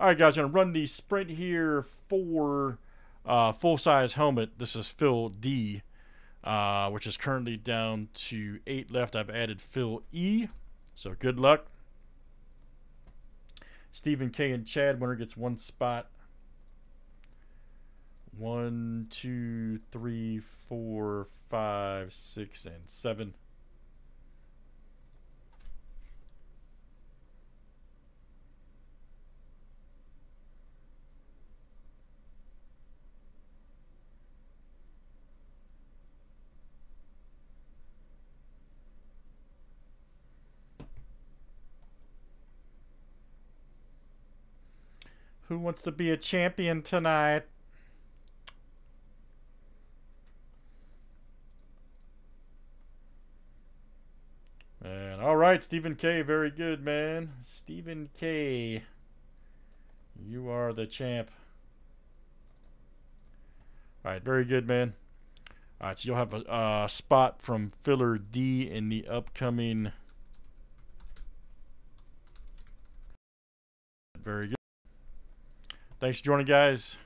All right, guys, I'm going to run the sprint here for full-size helmet. This is Phil D, which is currently down to 8 left. I've added Phil E, so good luck. Stephen K and Chad, winner gets one spot. 1, 2, 3, 4, 5, 6, and 7. Who wants to be a champion tonight? And all right, Stephen K, very good, man. Stephen K, you are the champ. All right, very good, man. All right, so you'll have a spot from Filler D in the upcoming. Very good. Thanks for joining, guys.